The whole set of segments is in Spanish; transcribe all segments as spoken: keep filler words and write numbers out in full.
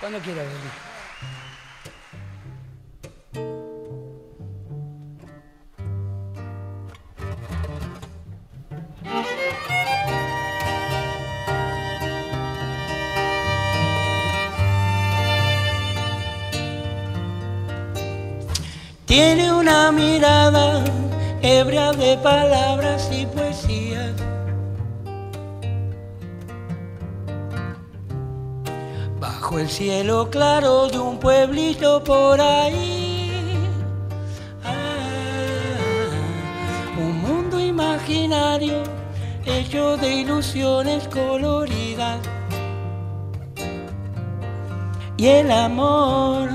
Cuando quieras, Bruno. Tiene una mirada ebria de palabras y poesía. Bajo el cielo claro de un pueblito por ahí. Ah, un mundo imaginario hecho de ilusiones coloridas. Y el amor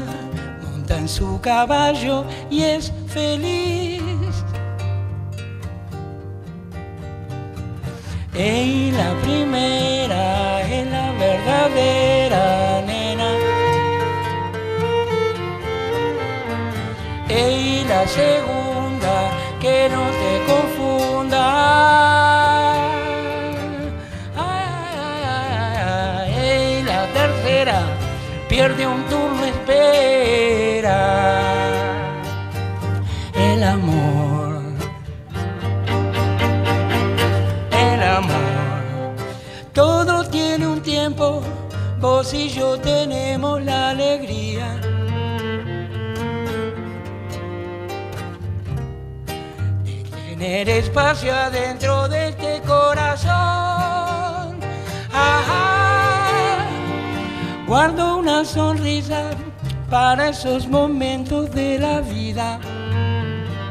monta en su caballo y es feliz. Ey, la primera es la verdadera nena. Ey, la segunda, que no te confunda. Ey, la tercera, pierde un turno, espera el amor. El amor. Todo tiene un tiempo, vos y yo tenemos la alegría. De tener espacio adentro de este corazón. Ajá. Guardo una sonrisa para esos momentos de la vida.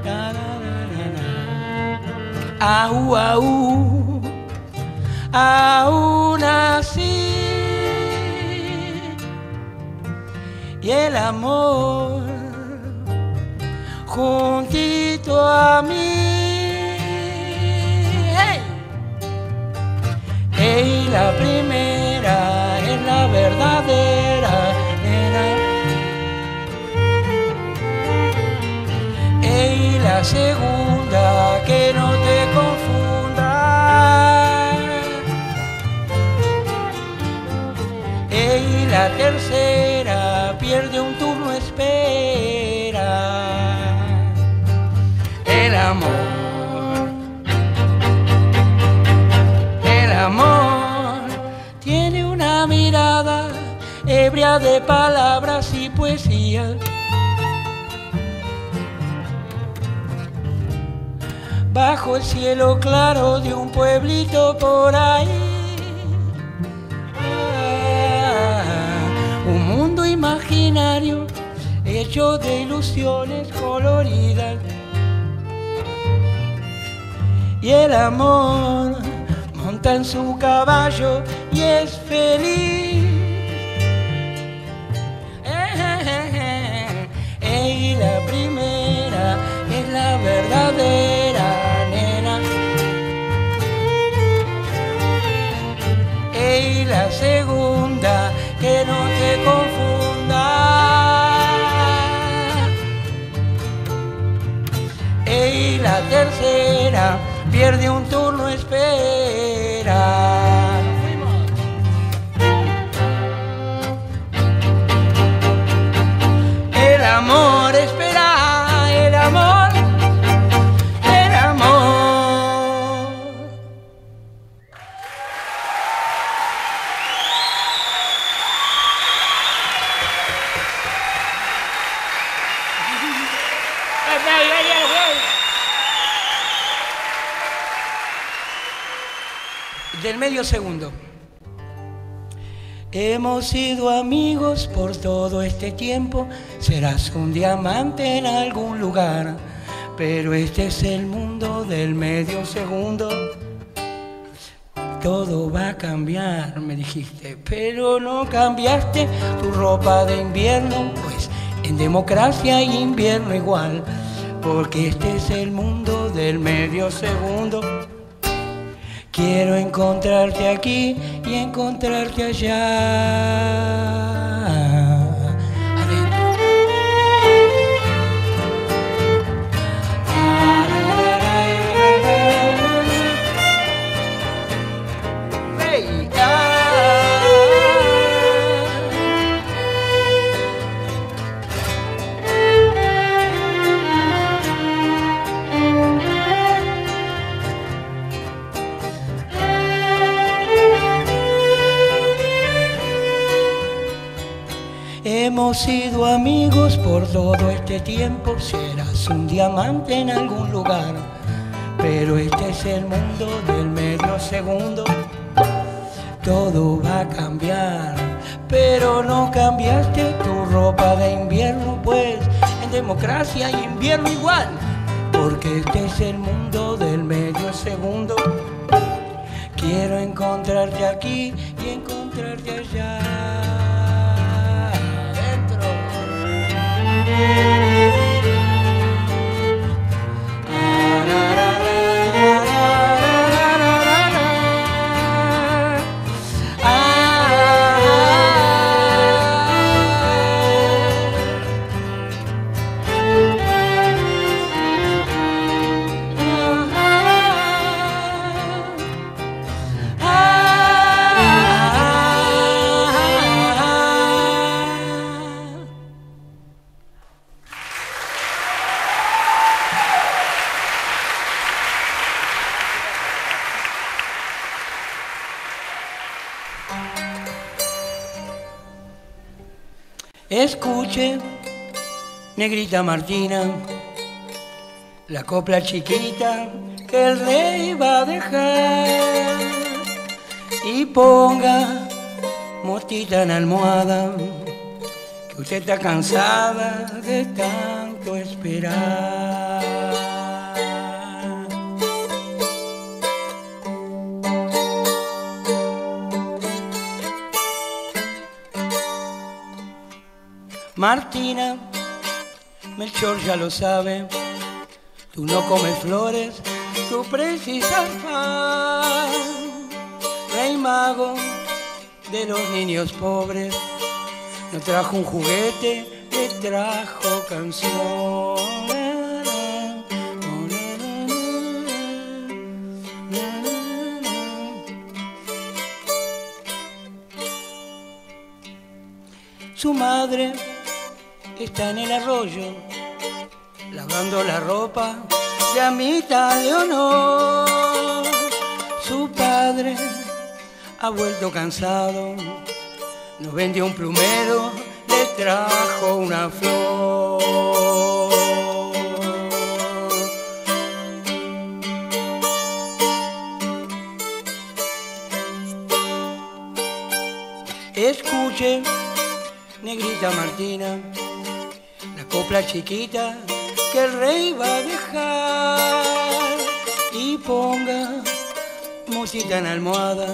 Na, na, na, na. Aú, aú, aún así. Y el amor juntito a mí. ¡Hey! Hey, la primera es la verdadera. Y la segunda, que no te confundas. Y la tercera, pierde un turno, espera el amor. El amor tiene una mirada ebria de palabras y poesía. Bajo el cielo claro de un pueblito por ahí. Ah, un mundo imaginario hecho de ilusiones coloridas. Y el amor monta en su caballo y es feliz. Y la primera es la verdadera. Y la segunda, que no te confundas. Y la tercera, pierde un turno, espera. El amor espera, el amor, el amor. Del medio segundo. Hemos sido amigos por todo este tiempo. Serás un diamante en algún lugar. Pero este es el mundo del medio segundo. Todo va a cambiar, me dijiste. Pero no cambiaste tu ropa de invierno. Pues en democracia hay invierno igual. Porque este es el mundo del medio segundo. Quiero encontrarte aquí y encontrarte allá. Adentro. Hemos sido amigos por todo este tiempo. Serás un diamante en algún lugar, pero este es el mundo del medio segundo. Todo va a cambiar, pero no cambiaste tu ropa de invierno, pues en democracia hay invierno igual, porque este es el mundo del medio segundo. Quiero encontrarte aquí y encontrarte allá. Adentro. Escuche, Negrita Martina, la copla chiquita que el rey va a dejar, y ponga motita en la almohada, que usted está cansada de tanto esperar. Martina, Melchor ya lo sabe, tú no comes flores, tú precisas pan. Rey mago de los niños pobres, no trajo un juguete, le trajo canción. Su madre está en el arroyo, lavando la ropa de amita de honor. Su padre ha vuelto cansado, nos vendió un plumero, le trajo una flor. Escuche, Negrita Martina, copla chiquita que el rey va a dejar, y ponga música en la almohada,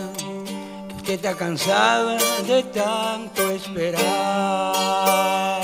que usted está cansada de tanto esperar.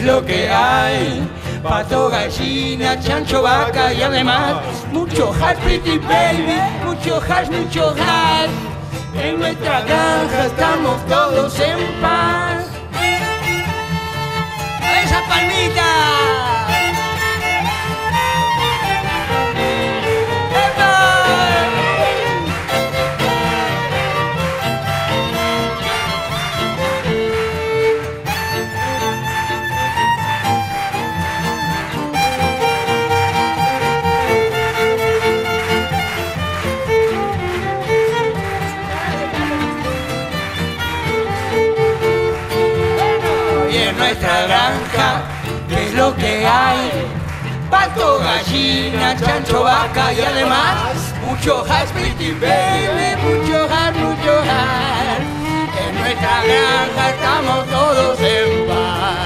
es lo que hay. Pato, gallina, chancho, vaca y además mucho hash, pretty baby, mucho hash, mucho hash. En nuestra granja estamos todos en paz. ¡A esa palmita! Nuestra granja es lo que hay. Pato, gallina, chancho, vaca y además mucho hash, pretty baby, mucho hash, mucho hash. En nuestra granja estamos todos en paz.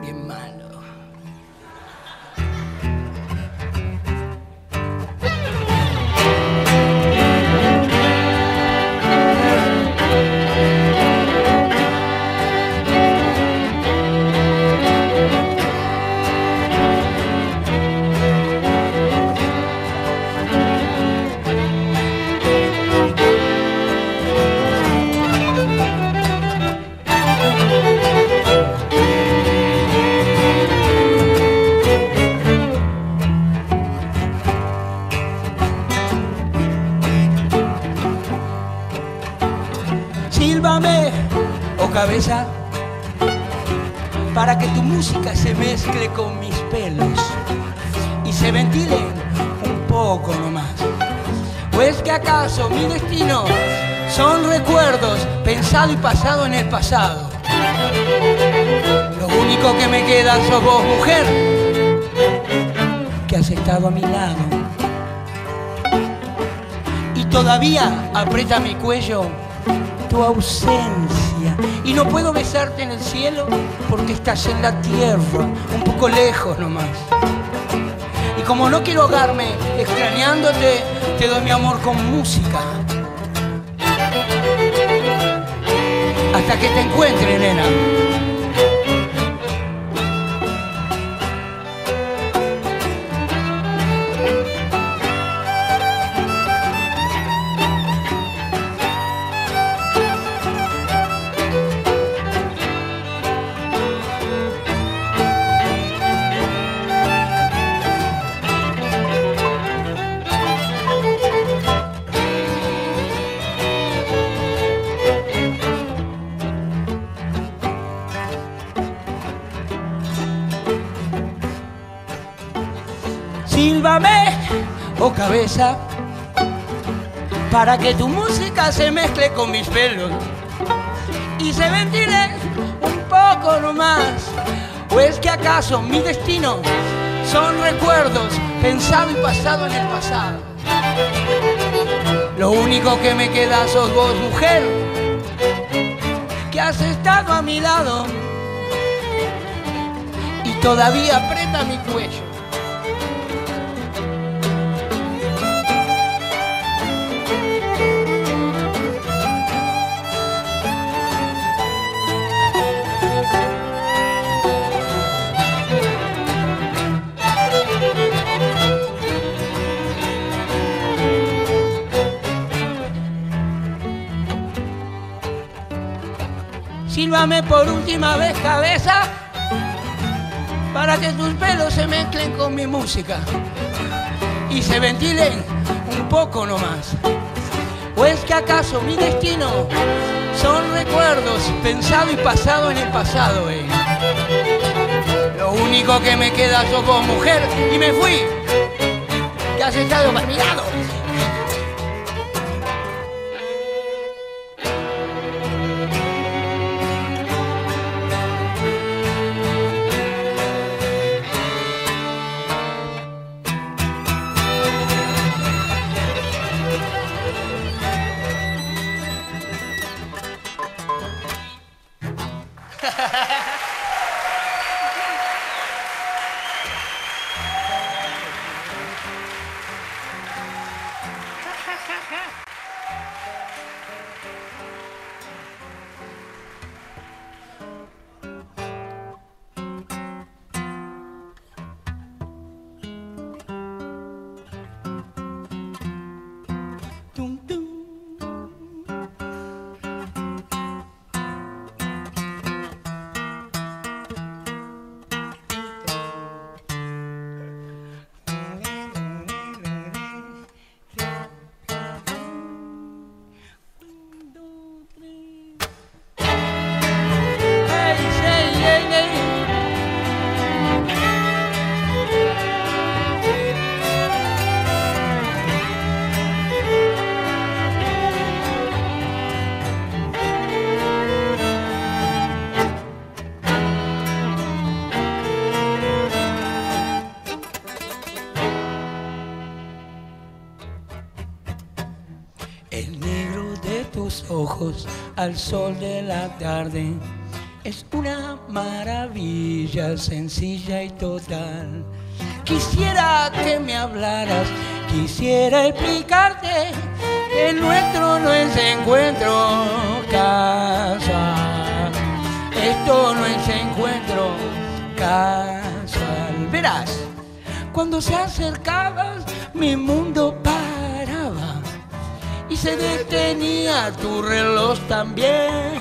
Bien malo. Cabeza, para que tu música se mezcle con mis pelos y se ventilen un poco nomás. ¿O es que acaso mi destino son recuerdos, pensado y pasado en el pasado? Lo único que me queda sos vos, mujer, que has estado a mi lado y todavía aprieta mi cuello tu ausencia. Y no puedo besarte en el cielo porque estás en la tierra, un poco lejos nomás. Y como no quiero ahogarme extrañándote, te doy mi amor con música. Hasta que te encuentre, nena. Oh cabeza, para que tu música se mezcle con mis pelos y se ventile un poco nomás. ¿O es que acaso mi destino son recuerdos, pensado y pasado en el pasado? Lo único que me queda sos vos, mujer, que has estado a mi lado y todavía aprieta mi cuello. Sílvame por última vez, cabeza, para que tus pelos se mezclen con mi música y se ventilen un poco nomás. ¿O es que acaso mi destino son recuerdos, pensado y pasado en el pasado, eh? Lo único que me queda sos vos, mujer, y me fui, que has estado a mi lado. Ojos al sol de la tarde, es una maravilla sencilla y total. Quisiera que me hablaras, quisiera explicarte que el nuestro no es encuentro casal. Esto no es encuentro casal. Verás, cuando se acercabas mi mundo y se detenía tu reloj también.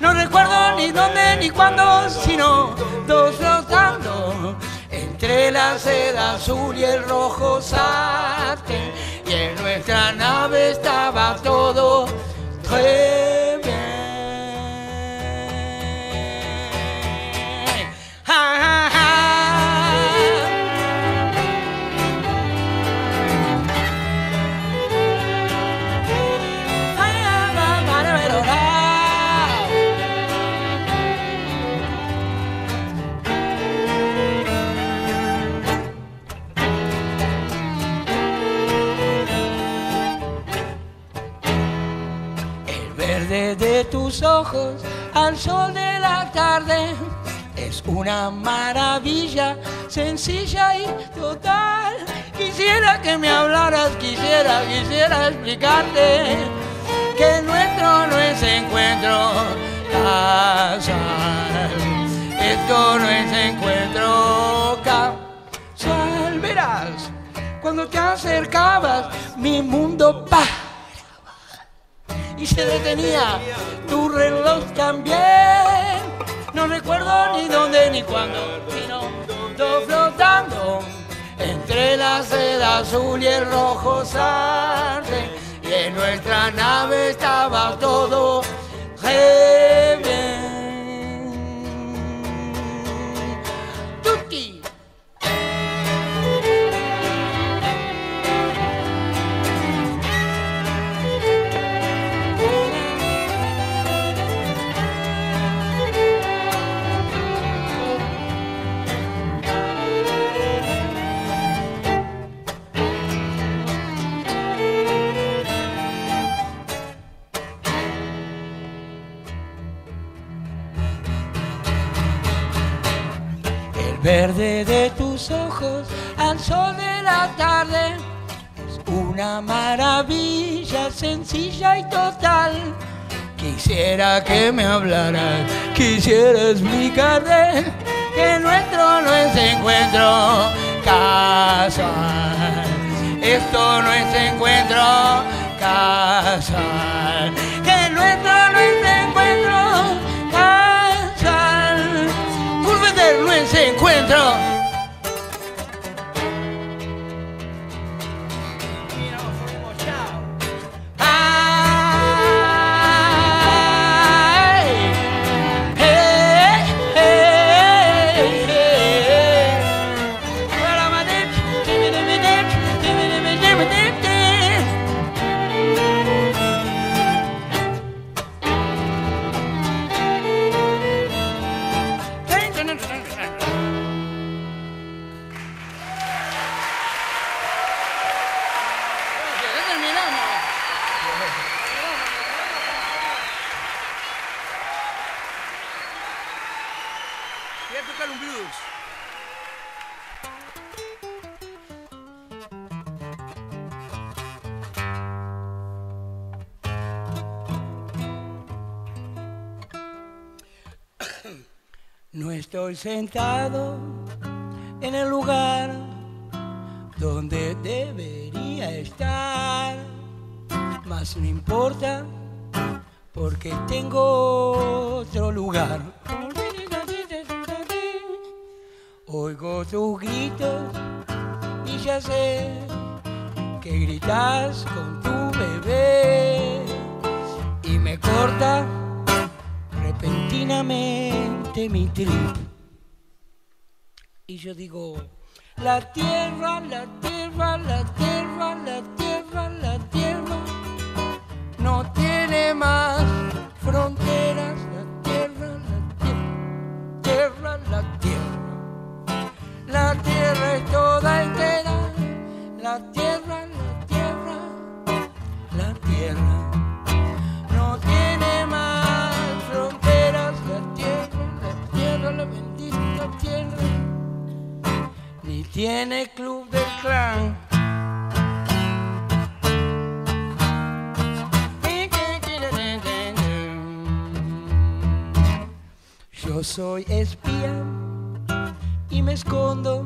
No recuerdo ni dónde ni cuándo, sino dos flotando entre la seda azul y el rojo satén. Y en nuestra nave estaba todo re bien. ¡Ja, ja, ja! De tus ojos al sol de la tarde es una maravilla sencilla y total. Quisiera que me hablaras, quisiera, quisiera explicarte que el nuestro no es encuentro casual. Esto no es encuentro casual. Verás, cuando te acercabas mi mundo pasa y se detenía tu reloj también. No recuerdo ni dónde ni cuándo, sino todo flotando entre la seda azul y el rojo sangre. Y en nuestra nave estaba todo re bien. Tuki. Verde de tus ojos al sol de la tarde es una maravilla sencilla y total. Quisiera que me hablaras, quisiera explicarte que nuestro no es encuentro casual. Esto no es encuentro casual. Que nuestro no es encuentro no es encuentro. Y nos fuimos, chao. Ay, hey, hey, hey, hey. tocar un blues. No estoy sentado en el lugar donde debería estar, mas no importa porque tengo otro lugar. Oigo tus gritos y ya sé que gritas con tu bebé y me corta repentinamente mi trip. Y yo digo, la tierra, la tierra, la tierra, la tierra, la tierra, no tiene más fronteras, la tierra, la tierra, tierra, la tierra. La tierra es toda entera, la tierra, la tierra, la tierra. Tiene club del clan. Yo soy espía y me escondo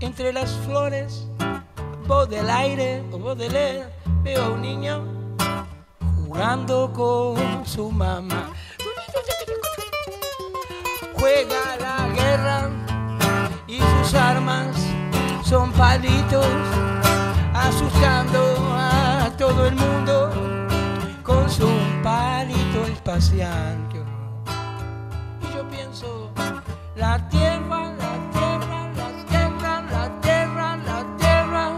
entre las flores. Voz del aire o voz del aire. Veo a un niño jugando con su mamá. Juega la guerra y sus armas son palitos, asustando a todo el mundo con su palito espacial. Y yo pienso, la tierra, la tierra, la tierra, la tierra, la tierra,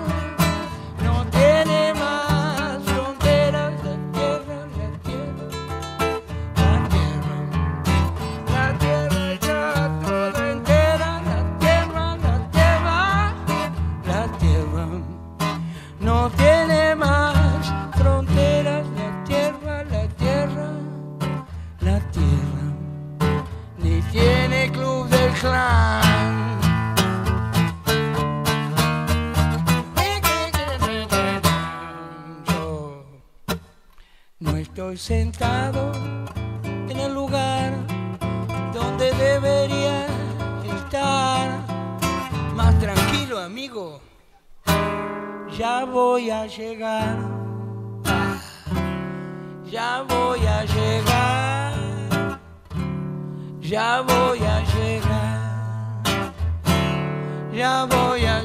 no tiene más fronteras, la tierra, la tierra, la tierra, la tierra. No tiene más fronteras, la tierra, la tierra, la tierra, ni tiene club del clan. Yo no estoy sentado en el lugar donde debería estar, más tranquilo, amigo. Ya voy a llegar, ya voy a llegar, ya voy a llegar, ya voy a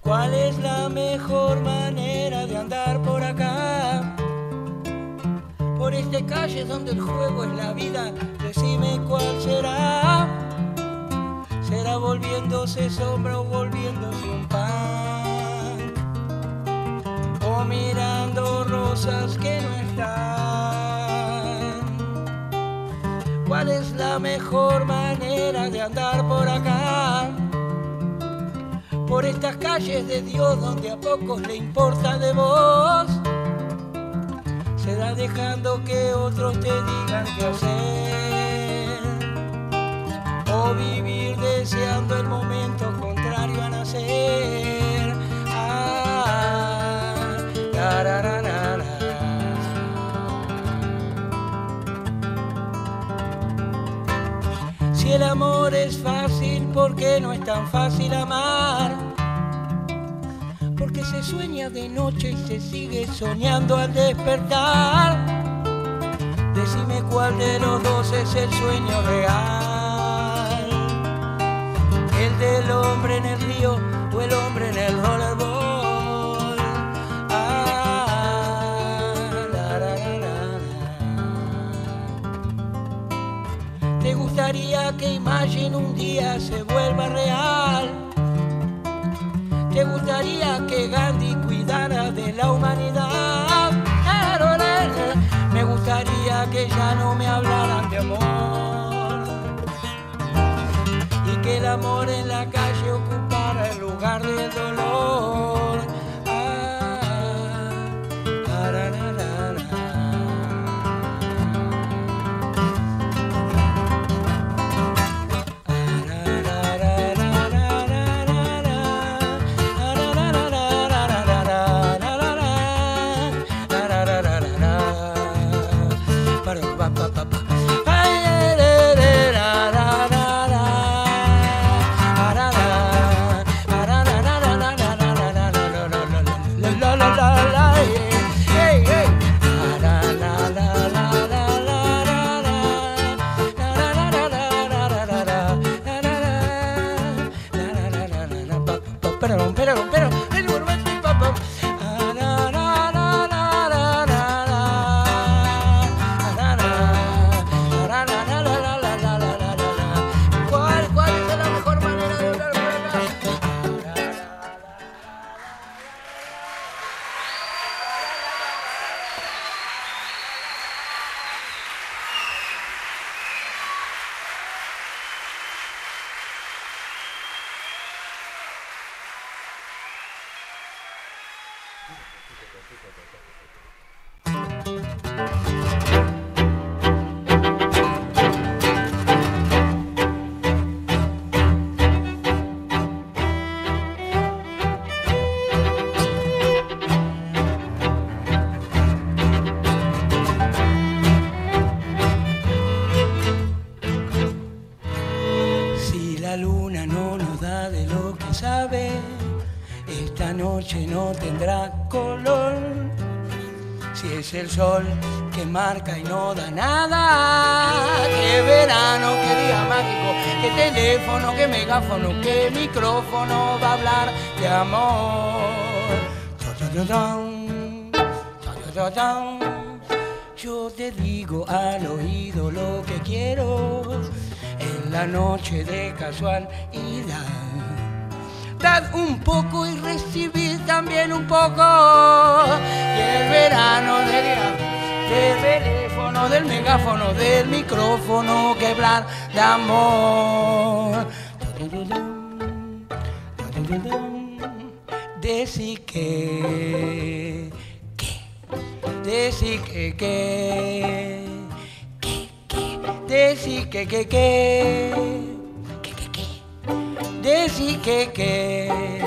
¿Cuál es la mejor manera de andar por acá? Por esta calle donde el juego es la vida, decime cuál será. ¿Será volviéndose sombra o volviéndose un pan? ¿O mirando rosas que no están? ¿Cuál es la mejor manera de andar por acá? Por estas calles de Dios donde a pocos le importa de vos, será dejando que otros te digan qué hacer, o vivir deseando el momento contrario a nacer. Ah, si el amor es fácil, ¿por qué no es tan fácil amar? Porque se sueña de noche y se sigue soñando al despertar. Decime cuál de los dos es el sueño real. El del hombre en el río para que Imagine un día se vuelva real. Te gustaría que Gandhi cuidara de la humanidad, pero me gustaría que ya no me hablaran de amor y que el amor en la calle ocupara el lugar del dolor. Ah, tararara. No tendrá color si es el sol que marca y no da nada. Qué verano, qué día mágico, qué teléfono, qué megáfono, qué micrófono va a hablar de amor. Yo te digo al oído lo que quiero en la noche de casualidad. Dad un poco y recibid también un poco. Y el verano del día, del teléfono, del megáfono, del micrófono que hablar de amor. Decí que, que, decí que, que, que, que, decí que, que, que. Decí que, que,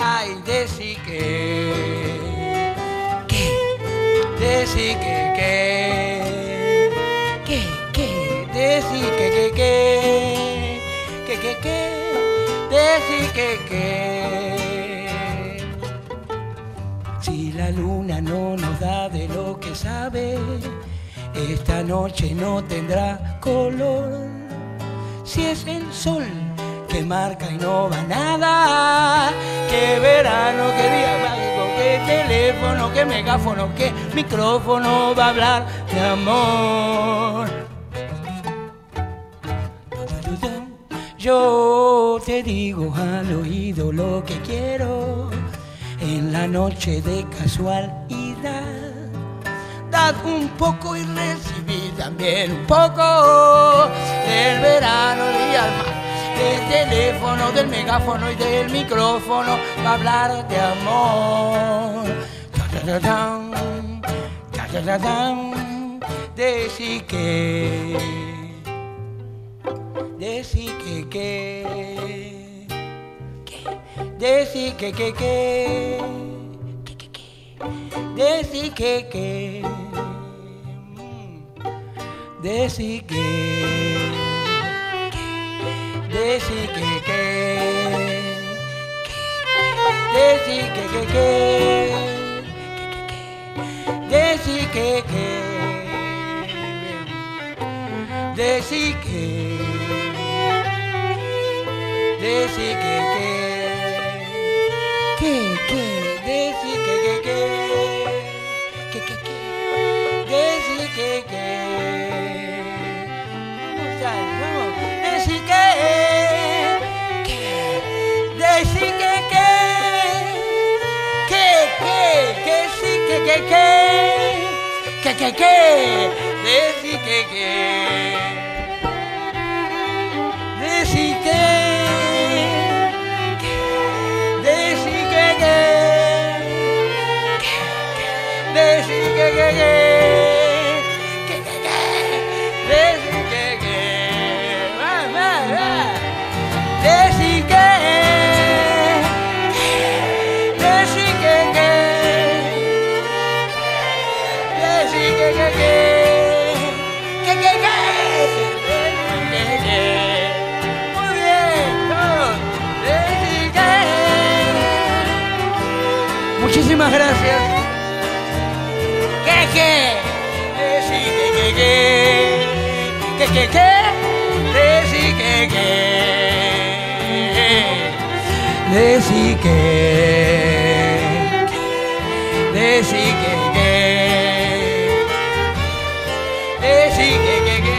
ay, decí que, que, decí que, que, que, que, decí que, que, que, que, que, que, decí que, que. Si la luna no nos da de lo que sabe, esta noche no tendrá color. Si es el sol que marca y no va nada. Qué verano, qué día mágico, qué teléfono, qué megáfono, qué micrófono va a hablar de amor. Yo te digo al oído lo que quiero en la noche de casualidad. Dad un poco y recibí también un poco del verano de alma, del teléfono, del megáfono y del micrófono va a hablar de amor. Decí que, decí que, que, decí que, que, que, decí que, que, decí que, que, decí que, que, que, decí que, que, que, decí que, que, decí que, decí que, que, que, decí que, que, que, que, que, decí que, que. Que que que que decir que que decir que decir que que decir que que que decir que que va va va decir que muchísimas gracias. Que que decir que que que que que decir que que decir que decir que que decir que que que decir que que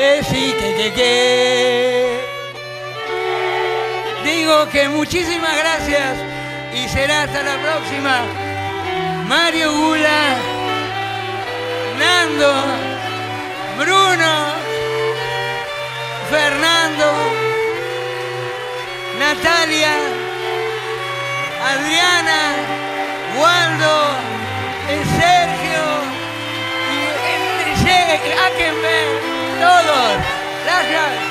decir que digo que muchísimas gracias y será hasta la próxima. Mario Gulla, Nando, Bruno, Fernando, Natalia, Adriana, Waldo, Sergio y Enrique, Ackermann, todos. Gracias.